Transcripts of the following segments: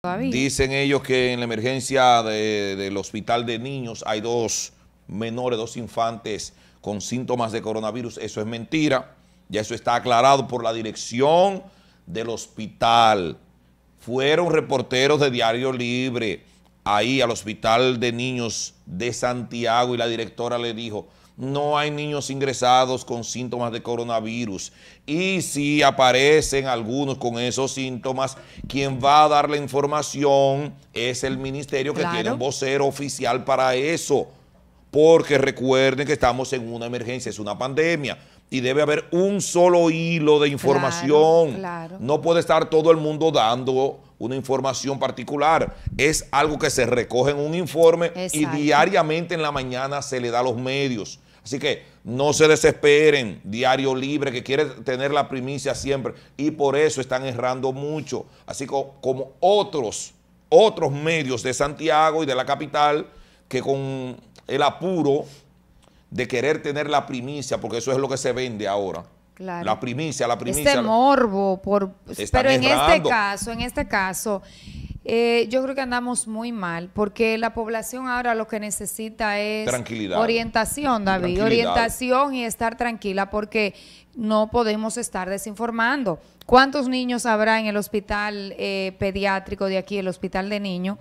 Todavía. Dicen ellos que en la emergencia del Hospital de Niños hay dos menores, dos infantes con síntomas de coronavirus. Eso es mentira. Ya eso está aclarado por la dirección del hospital. Fueron reporteros de Diario Libre ahí al Hospital de Niños de Santiago y la directora le dijo: no hay niños ingresados con síntomas de coronavirus, y si aparecen algunos con esos síntomas, quien va a dar la información es el ministerio, que tiene un vocero oficial para eso, porque recuerden que estamos en una emergencia, es una pandemia y debe haber un solo hilo de información. No puede estar todo el mundo dando una información particular, es algo que se recoge en un informe. Exacto. Y diariamente en la mañana se le da a los medios. Así que no se desesperen, Diario Libre, que quiere tener la primicia siempre, y por eso están errando mucho. Así como otros medios de Santiago y de la capital, que con el apuro de querer tener la primicia, porque eso es lo que se vende ahora. Claro. La primicia. Este morbo, pero en este caso, yo creo que andamos muy mal, porque la población ahora lo que necesita es orientación, David, orientación y estar tranquila, porque no podemos estar desinformando. ¿Cuántos niños habrá en el hospital pediátrico de aquí, el Hospital de Niños,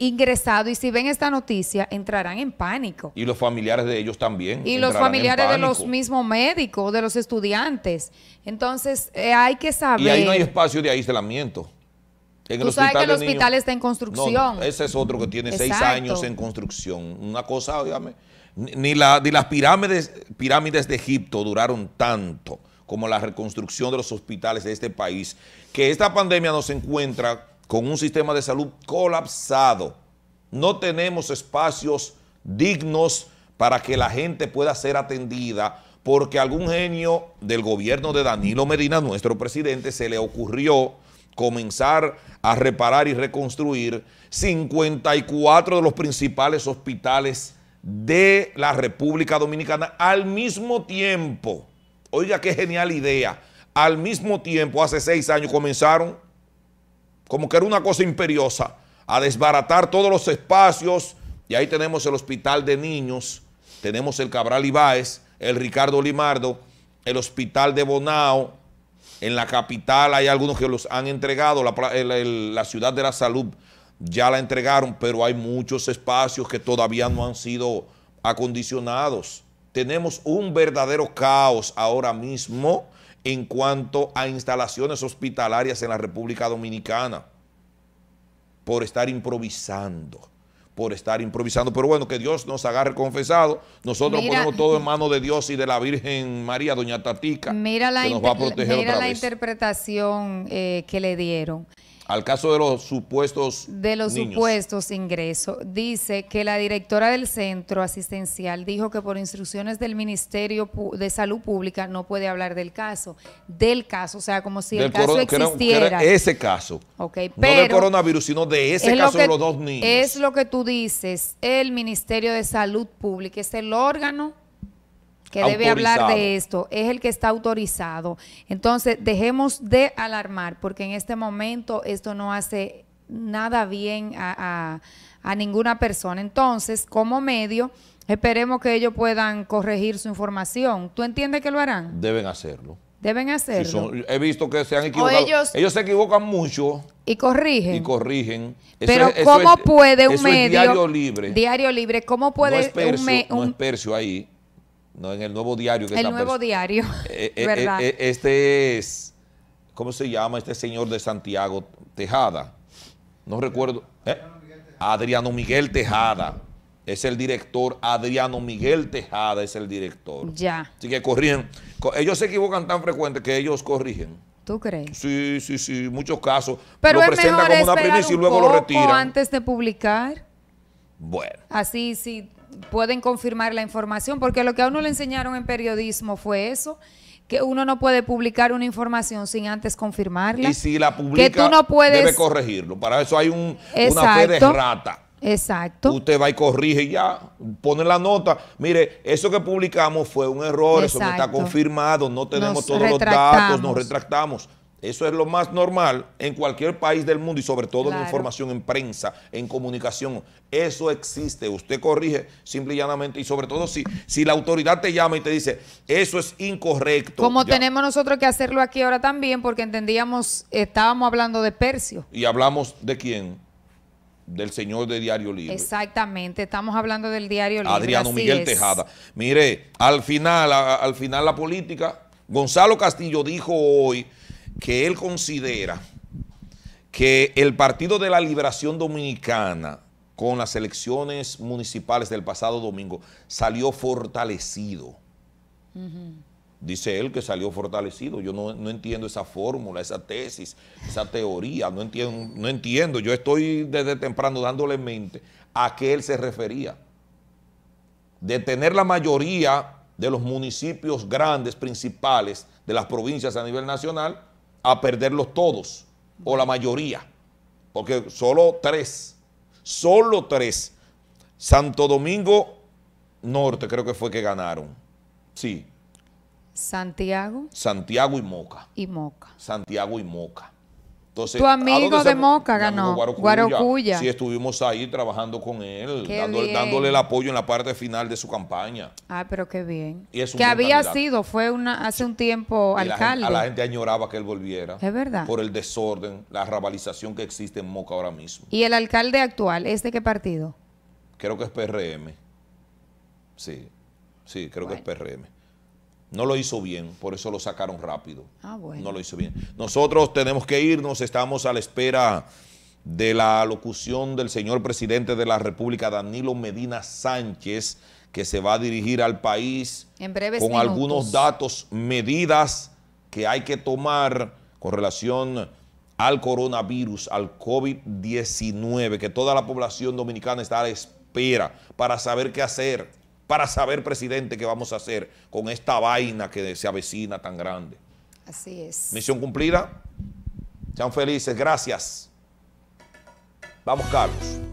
ingresado? Y si ven esta noticia, entrarán en pánico. Y los familiares de ellos también. Y los familiares de los mismos médicos, de los estudiantes. Entonces, hay que saber. Y ahí no hay espacio de aislamiento. Tú sabes que el hospital está en construcción. No, ese es otro que tiene 6 años en construcción. Una cosa, dígame, ni las pirámides de Egipto duraron tanto como la reconstrucción de los hospitales de este país. Que esta pandemia nos encuentra con un sistema de salud colapsado. No tenemos espacios dignos para que la gente pueda ser atendida, porque algún genio del gobierno de Danilo Medina, nuestro presidente, se le ocurrió comenzar a reparar y reconstruir 54 de los principales hospitales de la República Dominicana al mismo tiempo. Oiga, qué genial idea. Al mismo tiempo, hace 6 años comenzaron, como que era una cosa imperiosa, a desbaratar todos los espacios, y ahí tenemos el Hospital de Niños, tenemos el Cabral Ibáez, el Ricardo Limardo, el Hospital de Bonao. En la capital hay algunos que los han entregado, la Ciudad de la Salud ya la entregaron, pero hay muchos espacios que todavía no han sido acondicionados. Tenemos un verdadero caos ahora mismo en cuanto a instalaciones hospitalarias en la República Dominicana, por estar improvisando, pero bueno, que Dios nos agarre confesado. Nosotros ponemos todo en manos de Dios y de la Virgen María, doña Tatica, que nos va a proteger. Mira la interpretación que le dieron al caso de los supuestos niños. De los supuestos ingresos. Dice que la directora del centro asistencial dijo que por instrucciones del Ministerio de Salud Pública no puede hablar del caso, o sea, como si el caso existiera. Que era ese caso, okay, pero no del coronavirus, sino de ese caso de los dos niños. Es lo que tú dices, el Ministerio de Salud Pública es el órgano que debe hablar de esto, es el que está autorizado. Entonces, dejemos de alarmar, porque en este momento esto no hace nada bien a ninguna persona. Entonces, como medio, esperemos que ellos puedan corregir su información. ¿Tú entiendes que lo harán? Deben hacerlo. Deben hacerlo. Si he visto que se han equivocado. Ellos se equivocan mucho. Y corrigen. Y corrigen. Pero ¿cómo puede un medio? Diario Libre. Diario Libre. ¿Cómo puede un medio? No es Percio ahí. No, en el nuevo diario. El nuevo diario, ¿verdad? Este es, ¿cómo se llama este señor de Santiago? Tejada. No recuerdo. Adriano Miguel Tejada. Es el director. Adriano Miguel Tejada es el director. Ya. Así que corrigen. Ellos se equivocan tan frecuente que ellos corrigen. ¿Tú crees? Sí, sí, sí. Muchos casos. Pero lo presentan como una primicia y luego lo retiran. Antes de publicar. Bueno. Así sí. Pueden confirmar la información, porque lo que a uno le enseñaron en periodismo fue eso, que uno no puede publicar una información sin antes confirmarla. Y si la publica, que tú no puedes, debe corregirlo. Para eso hay una fe de rata. Exacto. Usted va y corrige ya, pone la nota. Mire, eso que publicamos fue un error, eso no está confirmado, no tenemos todos los datos, nos retractamos. Eso es lo más normal en cualquier país del mundo y sobre todo claro. En información, en prensa, en comunicación. Eso existe, usted corrige simple y llanamente y sobre todo si la autoridad te llama y te dice eso es incorrecto. Como ya. Tenemos nosotros que hacerlo aquí ahora también porque entendíamos, estábamos hablando de Percio. ¿Y hablamos de quién? Del señor de Diario Libre. Exactamente, estamos hablando del Diario Libre. Adriano Miguel Tejada. Mire, al final la política, Gonzalo Castillo dijo hoy que él considera que el Partido de la Liberación Dominicana con las elecciones municipales del pasado domingo salió fortalecido. Uh-huh. Dice él que salió fortalecido. Yo no entiendo esa fórmula, esa tesis, esa teoría. No entiendo. Yo estoy desde temprano dándole en mente a qué él se refería. De tener la mayoría de los municipios grandes, principales, de las provincias a nivel nacional, a perderlos todos, o la mayoría, porque solo tres, Santo Domingo Norte creo que fue que ganaron, sí. Santiago y Moca. Entonces, tu amigo de Moca ganó, Guarocuya. Sí, estuvimos ahí trabajando con él, dándole el apoyo en la parte final de su campaña. Ah, pero qué bien. Y que había sido, hace un tiempo alcalde. A la gente añoraba que él volviera. Es verdad. Por el desorden, la rabalización que existe en Moca ahora mismo. ¿Y el alcalde actual, es de qué partido? Creo que es PRM. Sí, creo que es PRM. No lo hizo bien, por eso lo sacaron rápido. Ah, bueno. No lo hizo bien. Nosotros tenemos que irnos, estamos a la espera de la locución del señor presidente de la República, Danilo Medina Sánchez, que se va a dirigir al país en breves con minutos. Algunos datos, medidas que hay que tomar con relación al coronavirus, al COVID-19, que toda la población dominicana está a la espera para saber qué hacer. Para saber, presidente, qué vamos a hacer con esta vaina que se avecina tan grande. Así es. Misión cumplida. Sean felices. Gracias. Vamos, Carlos.